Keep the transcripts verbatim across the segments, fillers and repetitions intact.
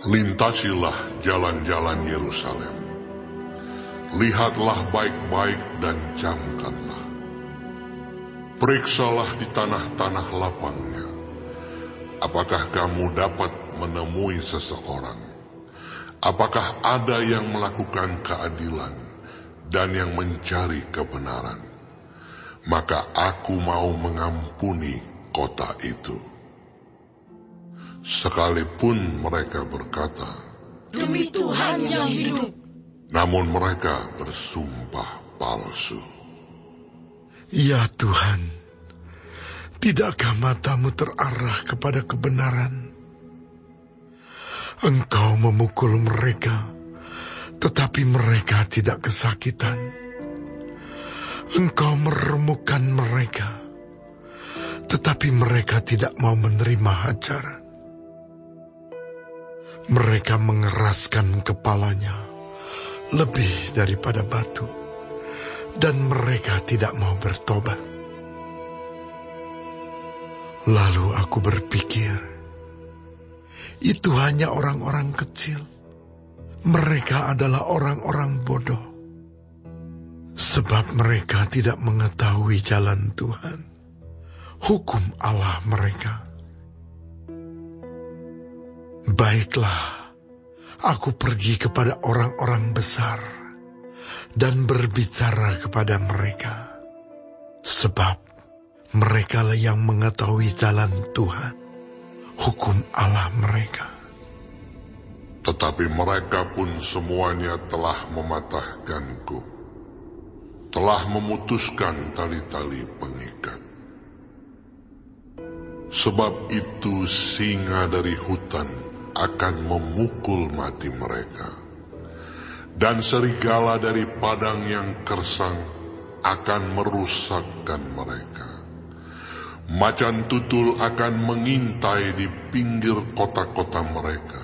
Lintasilah jalan-jalan Yerusalem. Lihatlah baik-baik dan camkanlah. Periksalah di tanah-tanah lapangnya. Apakah kamu dapat menemui seseorang? Apakah ada yang melakukan keadilan dan yang mencari kebenaran? Maka aku mau mengampuni kota itu. Sekalipun mereka berkata, "Demi Tuhan yang hidup," namun mereka bersumpah palsu. Ya Tuhan, tidakkah matamu terarah kepada kebenaran? Engkau memukul mereka, tetapi mereka tidak kesakitan. Engkau meremukkan mereka, tetapi mereka tidak mau menerima hajaran. Mereka mengeraskan kepalanya lebih daripada batu, dan mereka tidak mau bertobat. Lalu aku berpikir, itu hanya orang-orang kecil. Mereka adalah orang-orang bodoh, sebab mereka tidak mengetahui jalan Tuhan, hukum Allah mereka. Baiklah, aku pergi kepada orang-orang besar dan berbicara kepada mereka, sebab merekalah yang mengetahui jalan Tuhan, hukum Allah mereka. Tetapi mereka pun semuanya telah mematahkanku, telah memutuskan tali-tali pengikat. Sebab itu singa dari hutan akan memukul mati mereka, dan serigala dari padang yang kersang akan merusakkan mereka. Macan tutul akan mengintai di pinggir kota-kota mereka.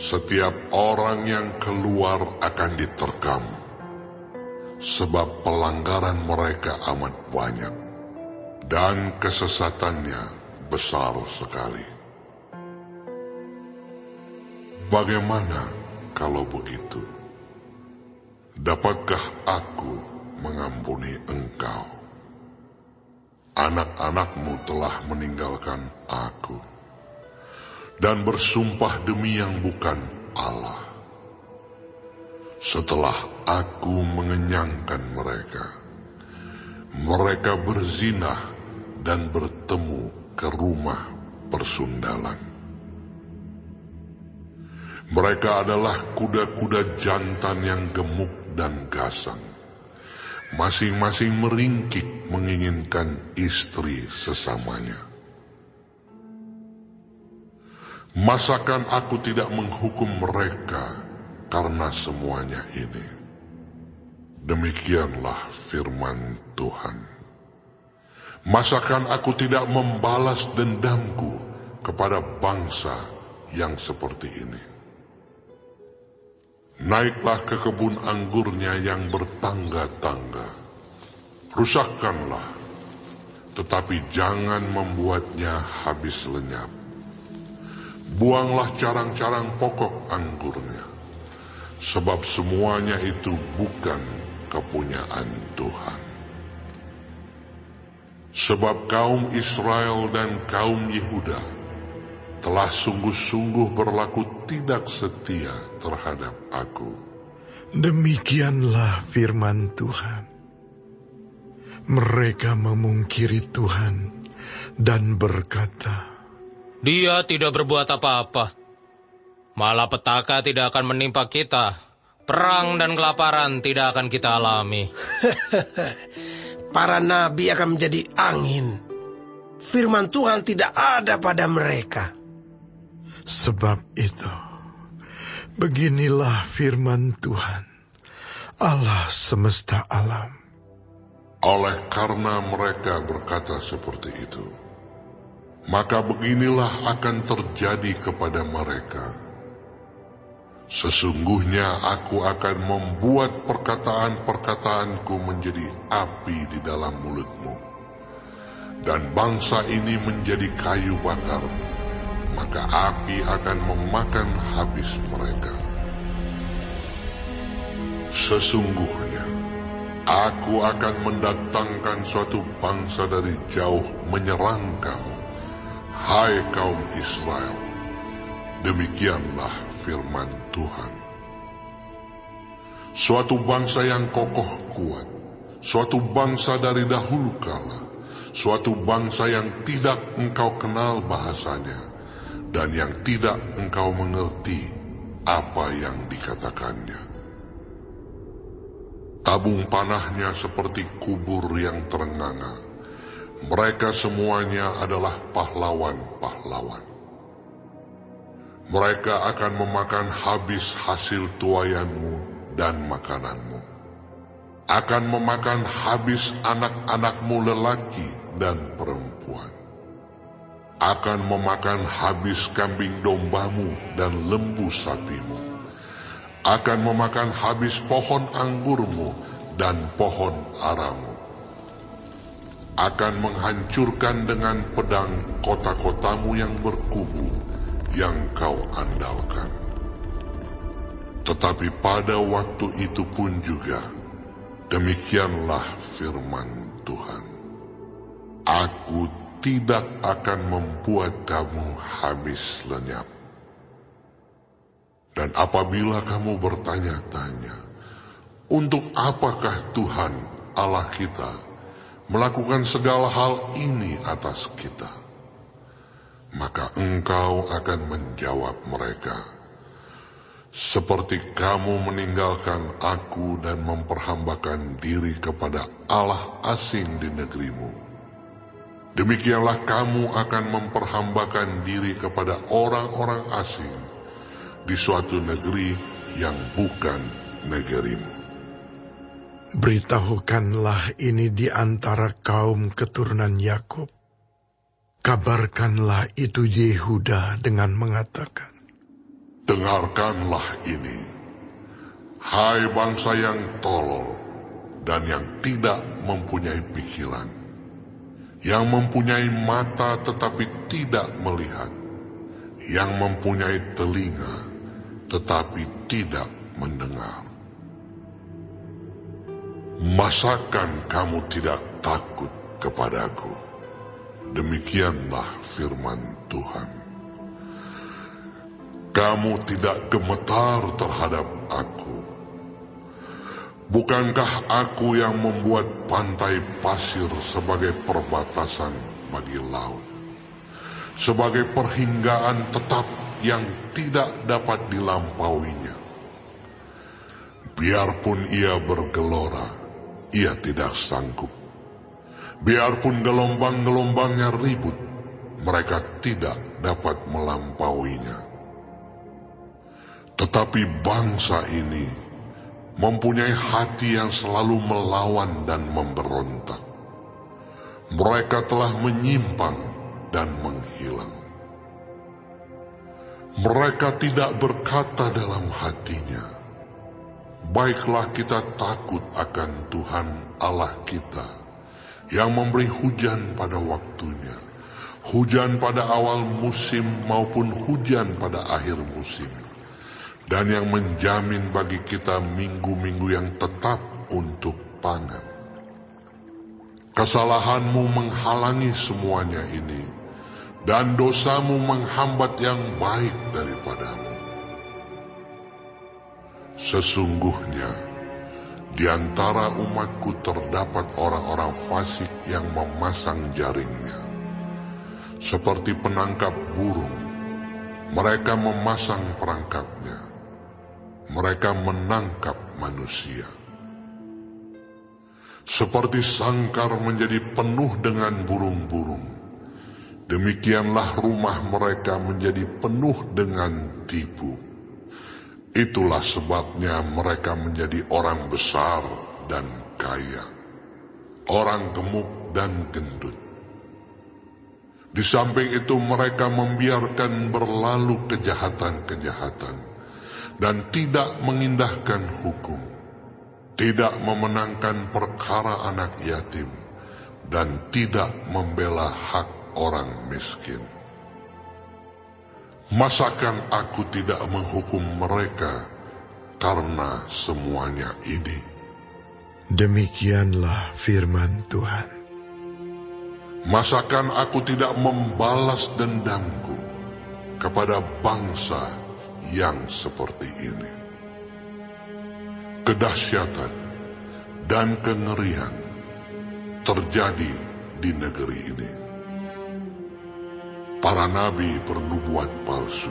Setiap orang yang keluar akan diterkam, sebab pelanggaran mereka amat banyak, dan kesesatannya besar sekali. Bagaimana kalau begitu? Dapatkah aku mengampuni engkau? Anak-anakmu telah meninggalkan aku, dan bersumpah demi yang bukan Allah. Setelah aku mengenyangkan mereka, mereka berzinah dan bertemu ke rumah persundalan. Mereka adalah kuda-kuda jantan yang gemuk dan gasang. Masing-masing meringkik menginginkan istri sesamanya. Masakan aku tidak menghukum mereka karena semuanya ini? Demikianlah firman Tuhan. Masakan aku tidak membalas dendamku kepada bangsa yang seperti ini? Naiklah ke kebun anggurnya yang bertangga-tangga. Rusakkanlah, tetapi jangan membuatnya habis lenyap. Buanglah carang-carang pokok anggurnya, sebab semuanya itu bukan kepunyaan Tuhan. Sebab kaum Israel dan kaum Yehuda telah sungguh-sungguh berlaku tidak setia terhadap aku. Demikianlah firman Tuhan. Mereka memungkiri Tuhan dan berkata, "Dia tidak berbuat apa-apa. Malapetaka tidak akan menimpa kita. Perang dan kelaparan tidak akan kita alami." Para nabi akan menjadi angin. Firman Tuhan tidak ada pada mereka. Sebab itu, beginilah firman Tuhan, Allah semesta alam. Oleh karena mereka berkata seperti itu, maka beginilah akan terjadi kepada mereka. Sesungguhnya aku akan membuat perkataan-perkataanku menjadi api di dalam mulutmu, dan bangsa ini menjadi kayu bakar maka api akan memakan habis mereka. Sesungguhnya, aku akan mendatangkan suatu bangsa dari jauh menyerang kamu, hai kaum Israel. Demikianlah firman Tuhan. Suatu bangsa yang kokoh kuat, suatu bangsa dari dahulu kala, suatu bangsa yang tidak engkau kenal bahasanya, dan yang tidak engkau mengerti apa yang dikatakannya. Tabung panahnya seperti kubur yang terenganga. Mereka semuanya adalah pahlawan-pahlawan. Mereka akan memakan habis hasil tuaianmu dan makananmu. Akan memakan habis anak-anakmu lelaki dan perempuan. Akan memakan habis kambing dombamu dan lembu sapimu. Akan memakan habis pohon anggurmu dan pohon aramu. Akan menghancurkan dengan pedang kota-kotamu yang berkubu, yang kau andalkan. Tetapi pada waktu itu pun juga, demikianlah firman Tuhan. Aku tidak akan membuat kamu habis lenyap. Dan apabila kamu bertanya-tanya, untuk apakah Tuhan Allah kita melakukan segala hal ini atas kita? Maka engkau akan menjawab mereka, seperti kamu meninggalkan aku dan memperhambakan diri kepada allah asing di negerimu. Demikianlah kamu akan memperhambakan diri kepada orang-orang asing di suatu negeri yang bukan negerimu. Beritahukanlah ini di antara kaum keturunan Yakub. Kabarkanlah itu Yehuda dengan mengatakan, dengarkanlah ini, hai bangsa yang tolol dan yang tidak mempunyai pikiran, yang mempunyai mata tetapi tidak melihat, yang mempunyai telinga tetapi tidak mendengar. Masakan kamu tidak takut kepadaku? Demikianlah firman Tuhan. Kamu tidak gemetar terhadap aku. Bukankah aku yang membuat pantai pasir sebagai perbatasan bagi laut, sebagai perhinggaan tetap yang tidak dapat dilampauinya? Biarpun ia bergelora, ia tidak sanggup. Biarpun gelombang-gelombangnya ribut, mereka tidak dapat melampauinya. Tetapi bangsa ini mempunyai hati yang selalu melawan dan memberontak. Mereka telah menyimpang dan menghilang. Mereka tidak berkata dalam hatinya, baiklah kita takut akan Tuhan Allah kita, yang memberi hujan pada waktunya, hujan pada awal musim maupun hujan pada akhir musim, dan yang menjamin bagi kita minggu-minggu yang tetap untuk panen. Kesalahanmu menghalangi semuanya ini, dan dosamu menghambat yang baik daripadamu. Sesungguhnya, di antara umatku terdapat orang-orang fasik yang memasang jaringnya, seperti penangkap burung. Mereka memasang perangkapnya. Mereka menangkap manusia. Seperti sangkar menjadi penuh dengan burung-burung, demikianlah rumah mereka menjadi penuh dengan tipu. Itulah sebabnya mereka menjadi orang besar dan kaya, orang gemuk dan gendut. Di samping itu mereka membiarkan berlalu kejahatan-kejahatan, dan tidak mengindahkan hukum, tidak memenangkan perkara anak yatim, dan tidak membela hak orang miskin. Masakan aku tidak menghukum mereka karena semuanya ini? Demikianlah firman Tuhan. Masakan aku tidak membalas dendamku kepada bangsa yang seperti ini? Kedahsyatan dan kengerian terjadi di negeri ini. Para nabi bernubuat palsu,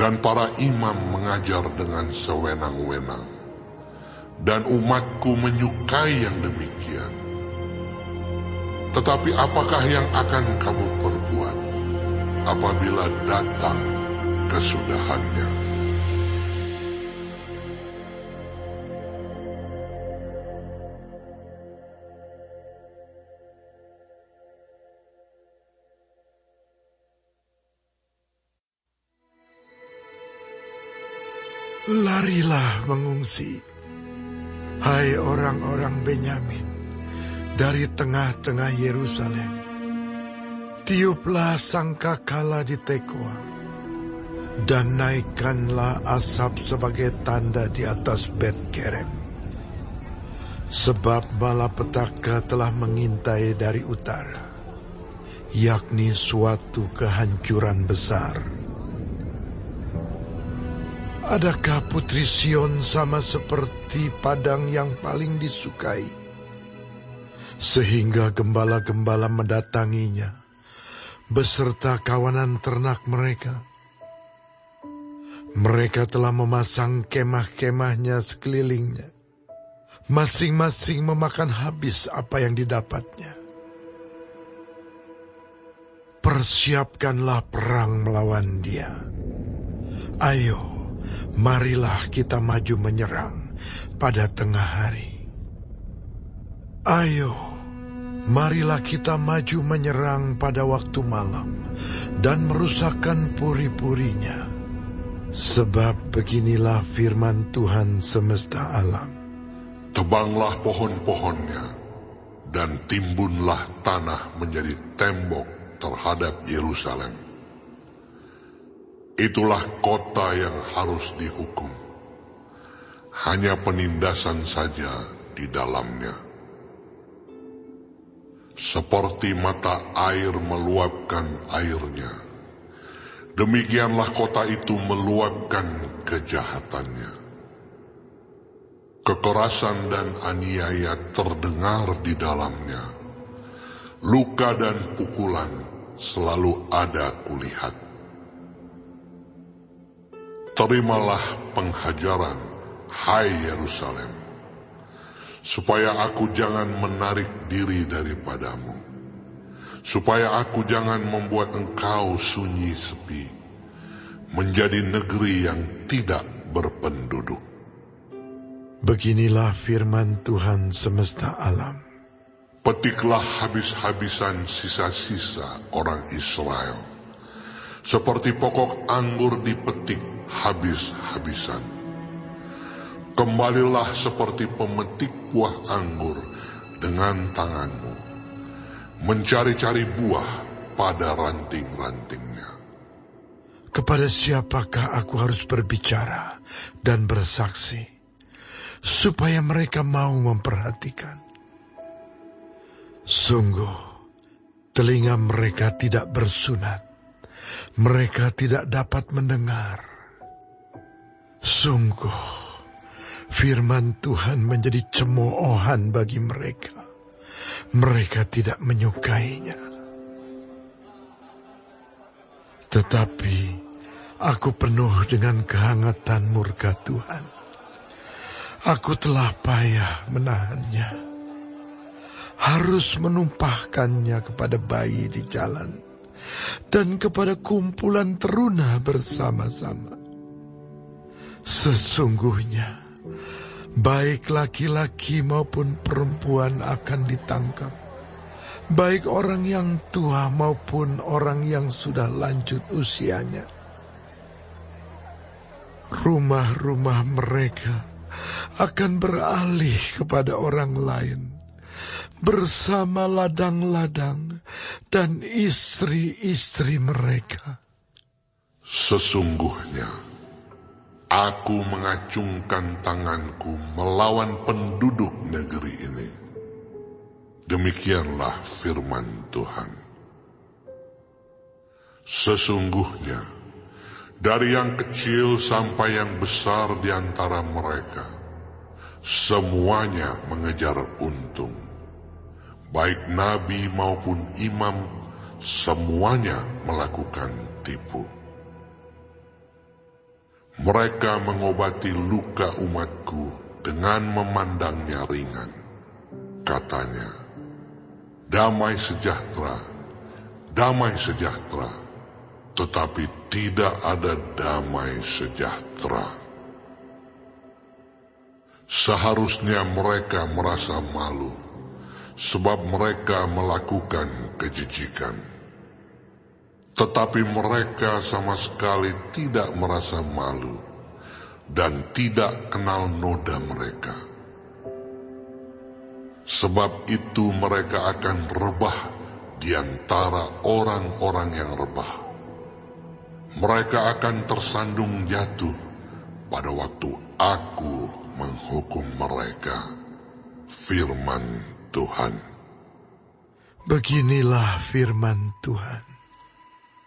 dan para imam mengajar dengan sewenang-wenang, dan umatku menyukai yang demikian. Tetapi apakah yang akan kamu perbuat apabila datang kesudahannya? Larilah mengungsi, hai orang-orang Benyamin, dari tengah-tengah Yerusalem. Tiuplah sangkakala di Tekoa, dan naikkanlah asap sebagai tanda di atas Bet Kerem. Sebab malapetaka telah mengintai dari utara, yakni suatu kehancuran besar. Adakah putri Sion sama seperti padang yang paling disukai, sehingga gembala-gembala mendatanginya beserta kawanan ternak mereka? Mereka telah memasang kemah-kemahnya sekelilingnya, masing-masing memakan habis apa yang didapatnya. Persiapkanlah perang melawan dia. Ayo, marilah kita maju menyerang pada tengah hari. Ayo, marilah kita maju menyerang pada waktu malam dan merusakkan puri-purinya. Sebab beginilah firman Tuhan semesta alam. Tebanglah pohon-pohonnya dan timbunlah tanah menjadi tembok terhadap Yerusalem. Itulah kota yang harus dihukum. Hanya penindasan saja di dalamnya. Seperti mata air meluapkan airnya, demikianlah kota itu meluapkan kejahatannya. Kekerasan dan aniaya terdengar di dalamnya. Luka dan pukulan selalu ada kulihat. Terimalah penghajaran, hai Yerusalem, supaya aku jangan menarik diri daripadamu, supaya aku jangan membuat engkau sunyi sepi, menjadi negeri yang tidak berpenduduk. Beginilah firman Tuhan semesta alam. Petiklah habis-habisan sisa-sisa orang Israel, seperti pokok anggur dipetik habis-habisan. Kembalilah seperti pemetik buah anggur dengan tanganmu, mencari-cari buah pada ranting-rantingnya. Kepada siapakah aku harus berbicara dan bersaksi, supaya mereka mau memperhatikan? Sungguh, telinga mereka tidak bersunat, mereka tidak dapat mendengar. Sungguh, firman Tuhan menjadi cemoohan bagi mereka. Mereka tidak menyukainya. Tetapi, aku penuh dengan kehangatan murka Tuhan. Aku telah payah menahannya. Harus menumpahkannya kepada bayi di jalan, dan kepada kumpulan teruna bersama-sama. Sesungguhnya, baik laki-laki maupun perempuan akan ditangkap, baik orang yang tua maupun orang yang sudah lanjut usianya. Rumah-rumah mereka akan beralih kepada orang lain, bersama ladang-ladang dan istri-istri mereka. Sesungguhnya, aku mengacungkan tanganku melawan penduduk negeri ini. Demikianlah firman Tuhan. Sesungguhnya, dari yang kecil sampai yang besar di antara mereka, semuanya mengejar untung. Baik nabi maupun imam, semuanya melakukan tipu. Mereka mengobati luka umatku dengan memandangnya ringan. Katanya, damai sejahtera, damai sejahtera, tetapi tidak ada damai sejahtera. Seharusnya mereka merasa malu, sebab mereka melakukan kejijikan. Tetapi mereka sama sekali tidak merasa malu dan tidak kenal noda mereka. Sebab itu mereka akan rebah di antara orang-orang yang rebah. Mereka akan tersandung jatuh pada waktu aku menghukum mereka. Firman Tuhan. Beginilah firman Tuhan.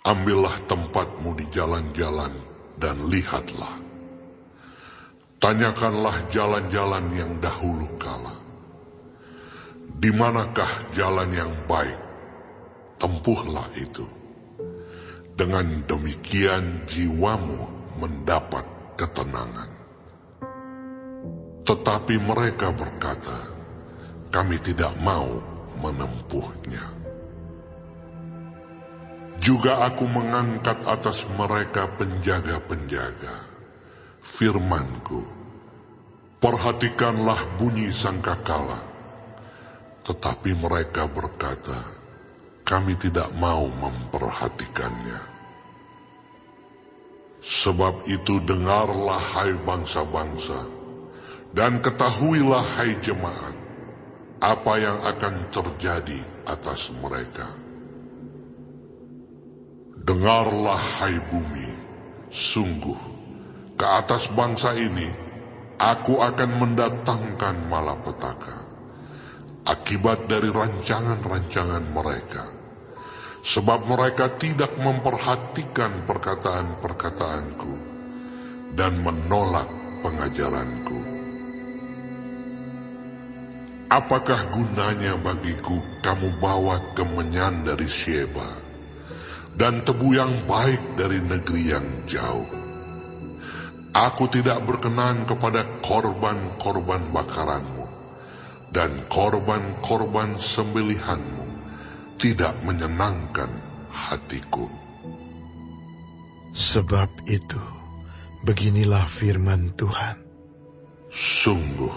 Ambillah tempatmu di jalan-jalan dan lihatlah. Tanyakanlah jalan-jalan yang dahulu kala. Di manakah jalan yang baik? Tempuhlah itu. Dengan demikian jiwamu mendapat ketenangan. Tetapi mereka berkata, kami tidak mau menempuhnya. Juga aku mengangkat atas mereka penjaga-penjaga. Firmanku, perhatikanlah bunyi sangkakala. Tetapi mereka berkata, kami tidak mau memperhatikannya. Sebab itu dengarlah hai bangsa-bangsa, dan ketahuilah hai jemaat, apa yang akan terjadi atas mereka. Dengarlah hai bumi, sungguh ke atas bangsa ini aku akan mendatangkan malapetaka akibat dari rancangan-rancangan mereka, sebab mereka tidak memperhatikan perkataan-perkataanku dan menolak pengajaranku. Apakah gunanya bagiku kamu bawa kemenyan dari Syeba dan tebu yang baik dari negeri yang jauh? Aku tidak berkenan kepada korban-korban bakaranmu, dan korban-korban sembelihanmu tidak menyenangkan hatiku. Sebab itu, beginilah firman Tuhan. Sungguh,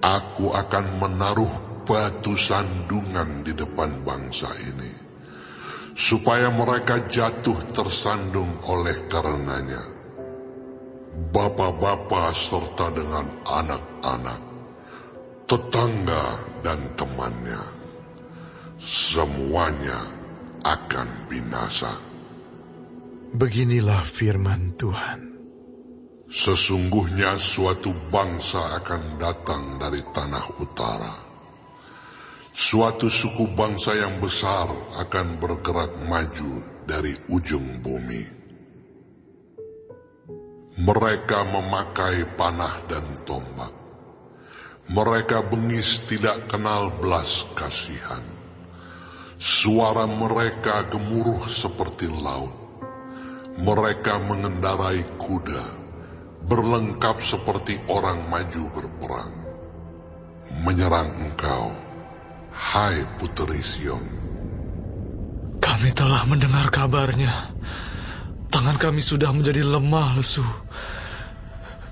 aku akan menaruh batu sandungan di depan bangsa ini, supaya mereka jatuh tersandung oleh karenanya. Bapa-bapa serta dengan anak-anak, tetangga dan temannya, semuanya akan binasa. Beginilah firman Tuhan. Sesungguhnya suatu bangsa akan datang dari tanah utara. Suatu suku bangsa yang besar akan bergerak maju dari ujung bumi. Mereka memakai panah dan tombak. Mereka bengis tidak kenal belas kasihan. Suara mereka gemuruh seperti laut. Mereka mengendarai kuda, berlengkap seperti orang maju berperang. Menyerang engkau, hai Puteri Sion. Kami telah mendengar kabarnya. Tangan kami sudah menjadi lemah lesu.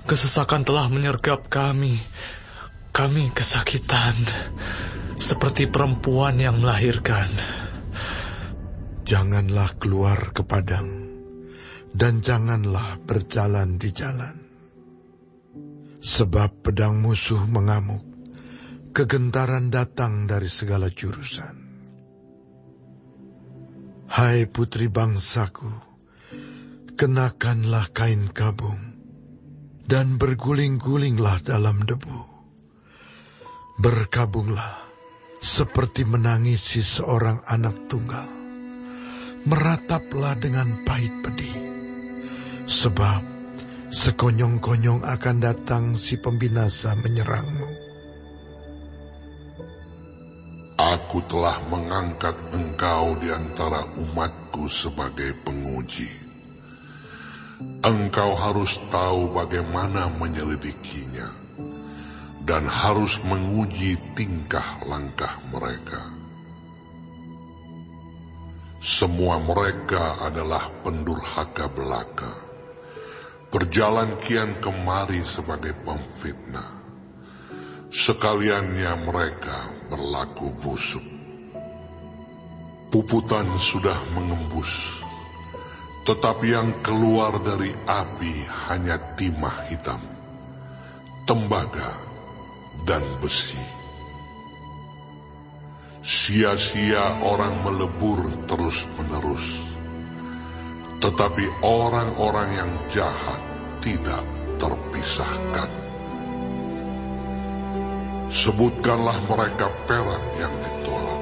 Kesesakan telah menyergap kami. Kami kesakitan, seperti perempuan yang melahirkan. Janganlah keluar ke padang, dan janganlah berjalan di jalan. Sebab pedang musuh mengamuk, kegentaran datang dari segala jurusan. Hai putri bangsaku, kenakanlah kain kabung, dan berguling-gulinglah dalam debu. Berkabunglah, seperti menangisi seorang anak tunggal. Merataplah dengan pahit pedih, sebab sekonyong-konyong akan datang si pembinasa menyerangmu. Aku telah mengangkat engkau di antara umatku sebagai penguji. Engkau harus tahu bagaimana menyelidikinya, dan harus menguji tingkah langkah mereka. Semua mereka adalah pendurhaka belaka, berjalan kian kemari sebagai pemfitnah. Sekaliannya mereka berlaku busuk. Puputan sudah mengembus, tetapi yang keluar dari api hanya timah hitam, tembaga, dan besi. Sia-sia orang melebur terus-menerus, tetapi orang-orang yang jahat tidak terpisahkan. Sebutkanlah mereka perak yang ditolak,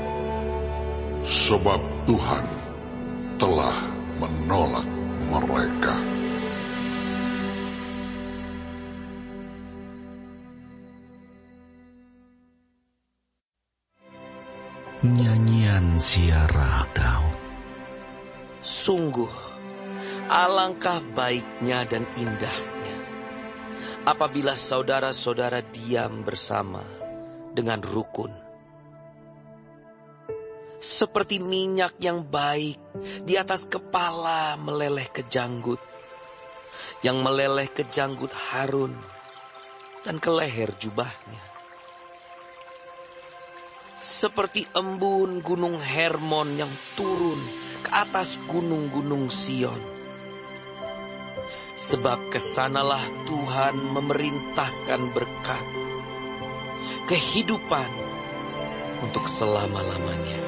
sebab Tuhan telah menolak mereka. Nyanyian Ziarah Daud. Sungguh, alangkah baiknya dan indahnya apabila saudara-saudara diam bersama dengan rukun. Seperti minyak yang baik di atas kepala meleleh ke janggut, yang meleleh ke janggut Harun dan ke leher jubahnya. Seperti embun gunung Hermon yang turun ke atas gunung-gunung Sion. Sebab kesanalah Tuhan memerintahkan berkat, kehidupan untuk selama-lamanya.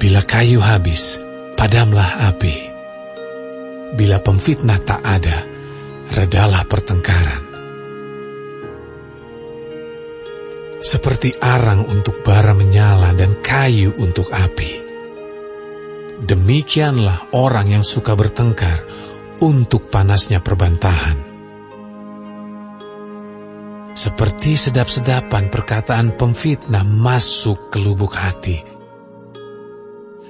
Bila kayu habis, padamlah api. Bila pemfitnah tak ada, redalah pertengkaran. Seperti arang untuk bara menyala dan kayu untuk api, demikianlah orang yang suka bertengkar untuk panasnya perbantahan. Seperti sedap-sedapan perkataan pemfitnah masuk ke lubuk hati.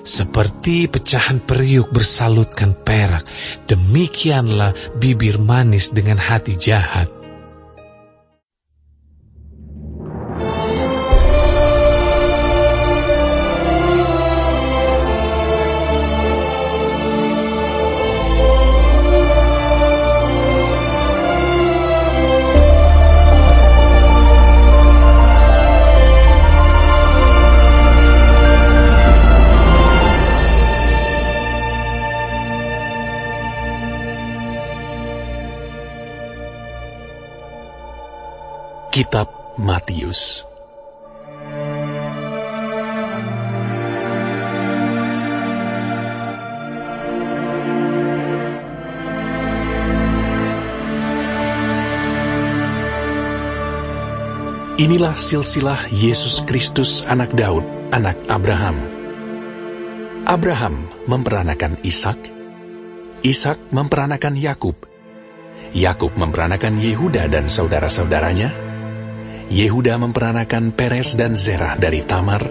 Seperti pecahan periuk bersalutkan perak, demikianlah bibir manis dengan hati jahat. Kitab Matius. Inilah silsilah Yesus Kristus anak Daud, anak Abraham. Abraham memperanakan Ishak, Ishak memperanakan Yakub, Yakub memperanakan Yehuda dan saudara-saudaranya, Yehuda memperanakan Peres dan Zerah dari Tamar,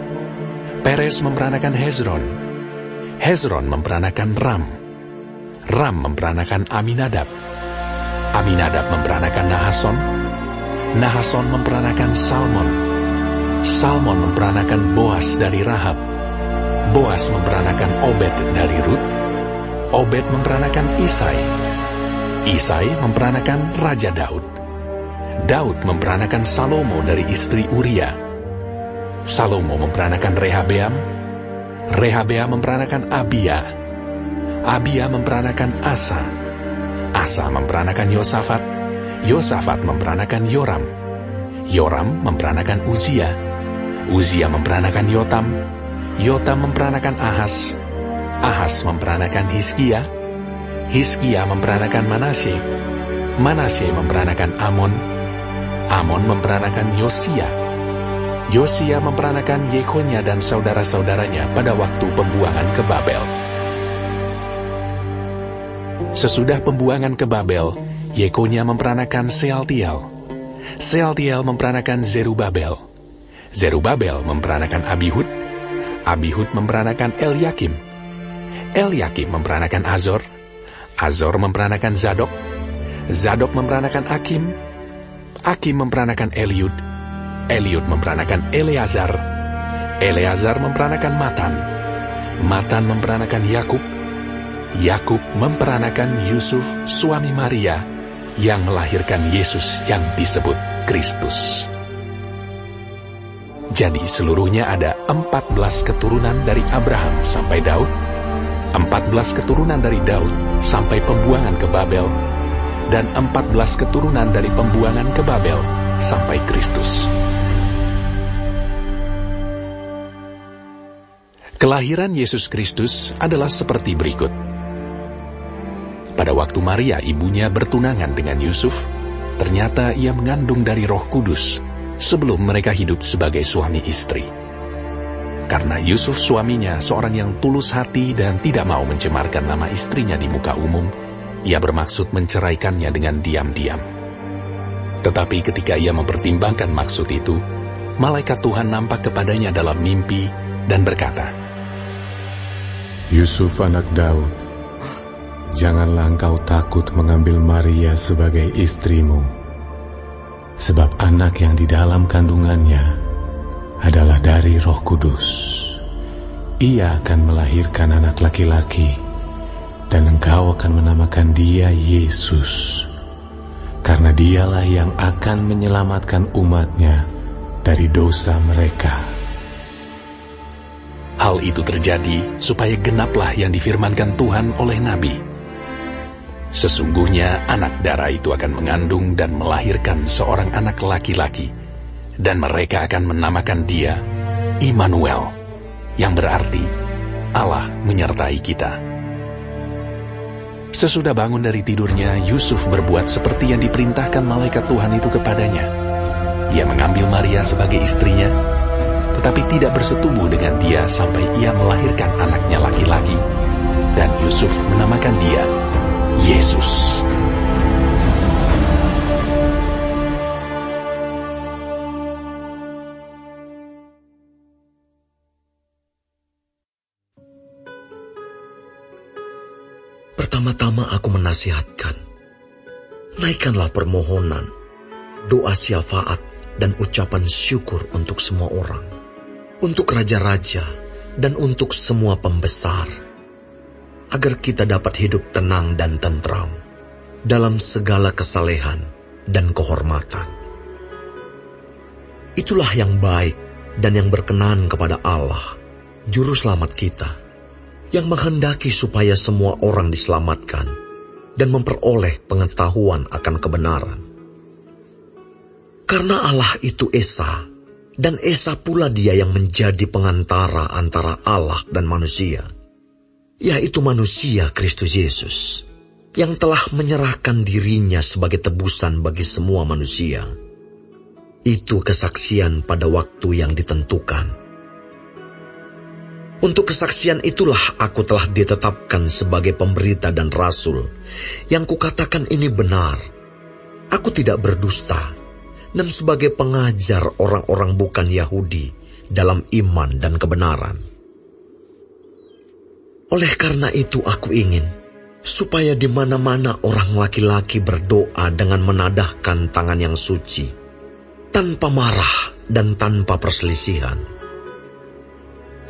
Peres memperanakan Hezron, Hezron memperanakan Ram, Ram memperanakan Aminadab, Aminadab memperanakan Nahason, Nahason memperanakan Salmon, Salmon memperanakan Boas dari Rahab, Boas memperanakan Obed dari Rut, Obed memperanakan Isai, Isai memperanakan Raja Daud, Daud memperanakan Salomo dari istri Uria. Salomo memperanakan Rehabeam. Rehabeam memperanakan Abia. Abia memperanakan Asa. Asa memperanakan Yosafat. Yosafat memperanakan Yoram. Yoram memperanakan Uzia. Uzia memperanakan Yotam, Yotam memperanakan Ahaz, Ahaz memperanakan Hizkia, Hizkia memperanakan Manasye, Manasye memperanakan Amon, Amon memperanakan Yosia, Yosia memperanakan Yekonya dan saudara-saudaranya pada waktu pembuangan ke Babel. Sesudah pembuangan ke Babel, Yekonya memperanakan Sealtiel, Sealtiel memperanakan Zerubabel, Zerubabel memperanakan Abihud, Abihud memperanakan Eliakim, Eliakim memperanakan Azor, Azor memperanakan Zadok, Zadok memperanakan Akim, Akim memperanakan Eliud, Eliud memperanakan Eleazar, Eleazar memperanakan Matan, Matan memperanakan Yakub, Yakub memperanakan Yusuf suami Maria yang melahirkan Yesus yang disebut Kristus. Jadi seluruhnya ada empat belas keturunan dari Abraham sampai Daud, empat belas keturunan dari Daud sampai pembuangan ke Babel, dan empat belas keturunan dari pembuangan ke Babel sampai Kristus. Kelahiran Yesus Kristus adalah seperti berikut. Pada waktu Maria ibunya bertunangan dengan Yusuf, ternyata ia mengandung dari Roh Kudus sebelum mereka hidup sebagai suami istri. Karena Yusuf suaminya seorang yang tulus hati dan tidak mau mencemarkan nama istrinya di muka umum, ia bermaksud menceraikannya dengan diam-diam. Tetapi ketika ia mempertimbangkan maksud itu, malaikat Tuhan nampak kepadanya dalam mimpi dan berkata, "Yusuf anak Daud, janganlah engkau takut mengambil Maria sebagai istrimu, sebab anak yang di dalam kandungannya adalah dari Roh Kudus. Ia akan melahirkan anak laki-laki, dan engkau akan menamakan dia Yesus, karena dialah yang akan menyelamatkan umatnya dari dosa mereka." Hal itu terjadi supaya genaplah yang difirmankan Tuhan oleh Nabi, "Sesungguhnya anak darah itu akan mengandung dan melahirkan seorang anak laki-laki, dan mereka akan menamakan dia Immanuel," yang berarti Allah menyertai kita. Sesudah bangun dari tidurnya, Yusuf berbuat seperti yang diperintahkan malaikat Tuhan itu kepadanya. Ia mengambil Maria sebagai istrinya, tetapi tidak bersetubuh dengan dia sampai ia melahirkan anaknya laki-laki, dan Yusuf menamakan dia Yesus. Pertama-tama aku menasihatkan, naikkanlah permohonan, doa syafaat, dan ucapan syukur untuk semua orang, untuk raja-raja, dan untuk semua pembesar, agar kita dapat hidup tenang dan tentram dalam segala kesalehan dan kehormatan. Itulah yang baik dan yang berkenan kepada Allah, Juru Selamat kita, yang menghendaki supaya semua orang diselamatkan dan memperoleh pengetahuan akan kebenaran. Karena Allah itu Esa, dan Esa pula dia yang menjadi pengantara antara Allah dan manusia, yaitu manusia Kristus Yesus, yang telah menyerahkan dirinya sebagai tebusan bagi semua manusia. Itu kesaksian pada waktu yang ditentukan. Untuk kesaksian itulah aku telah ditetapkan sebagai pemberita dan rasul, yang kukatakan ini benar. Aku tidak berdusta, dan sebagai pengajar orang-orang bukan Yahudi dalam iman dan kebenaran. Oleh karena itu aku ingin, supaya di mana-mana orang laki-laki berdoa dengan menadahkan tangan yang suci, tanpa marah dan tanpa perselisihan.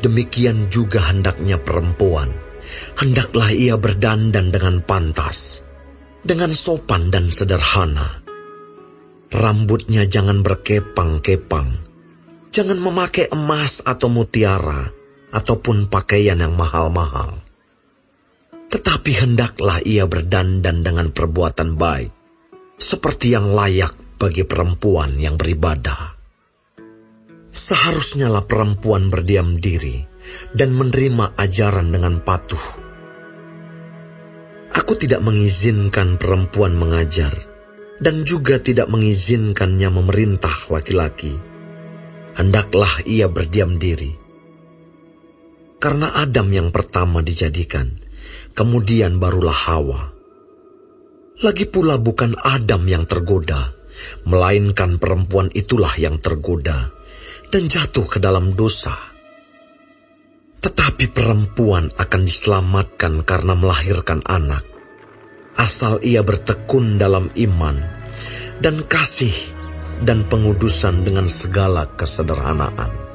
Demikian juga hendaknya perempuan, hendaklah ia berdandan dengan pantas, dengan sopan dan sederhana. Rambutnya jangan berkepang-kepang, jangan memakai emas atau mutiara, ataupun pakaian yang mahal-mahal. Tetapi hendaklah ia berdandan dengan perbuatan baik, seperti yang layak bagi perempuan yang beribadah. Seharusnyalah perempuan berdiam diri dan menerima ajaran dengan patuh. Aku tidak mengizinkan perempuan mengajar dan juga tidak mengizinkannya memerintah laki-laki. Hendaklah ia berdiam diri. Karena Adam yang pertama dijadikan, kemudian barulah Hawa. Lagi pula bukan Adam yang tergoda, melainkan perempuan itulah yang tergoda dan jatuh ke dalam dosa. Tetapi perempuan akan diselamatkan karena melahirkan anak, asal ia bertekun dalam iman dan kasih dan pengudusan dengan segala kesederhanaan.